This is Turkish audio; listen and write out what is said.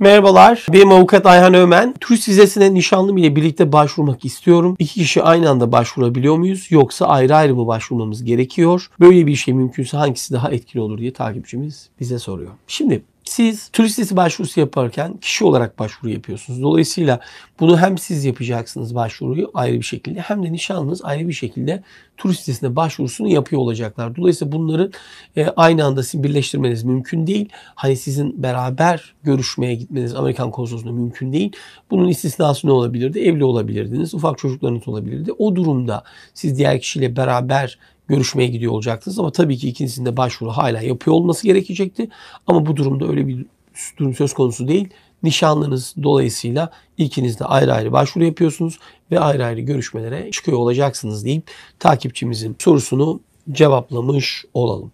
Merhabalar, benim avukat Ayhan Öğmen. Turist vizesine nişanlım ile birlikte başvurmak istiyorum. İki kişi aynı anda başvurabiliyor muyuz? Yoksa ayrı ayrı mı başvurmamız gerekiyor? Böyle bir şey mümkünse hangisi daha etkili olur diye takipçimiz bize soruyor. Şimdi siz turist vizesi başvurusu yaparken kişi olarak başvuru yapıyorsunuz. Dolayısıyla bunu hem siz yapacaksınız başvuruyu ayrı bir şekilde hem de nişanlınız ayrı bir şekilde turist vizesine başvurusunu yapıyor olacaklar. Dolayısıyla bunları aynı anda sizin birleştirmeniz mümkün değil. Hani sizin beraber görüşmeye gitmeniz Amerikan konsolosluğuna mümkün değil. Bunun istisnası ne olabilirdi? Evli olabilirdiniz, ufak çocuklarınız olabilirdi. O durumda siz diğer kişiyle beraber görüşmeye gidiyor olacaktınız ama tabii ki ikinizin de başvuru hala yapıyor olması gerekecekti. Ama bu durumda öyle bir durum söz konusu değil. Nişanlınız dolayısıyla ikiniz de ayrı ayrı başvuru yapıyorsunuz ve ayrı ayrı görüşmelere çıkıyor olacaksınız deyip takipçimizin sorusunu cevaplamış olalım.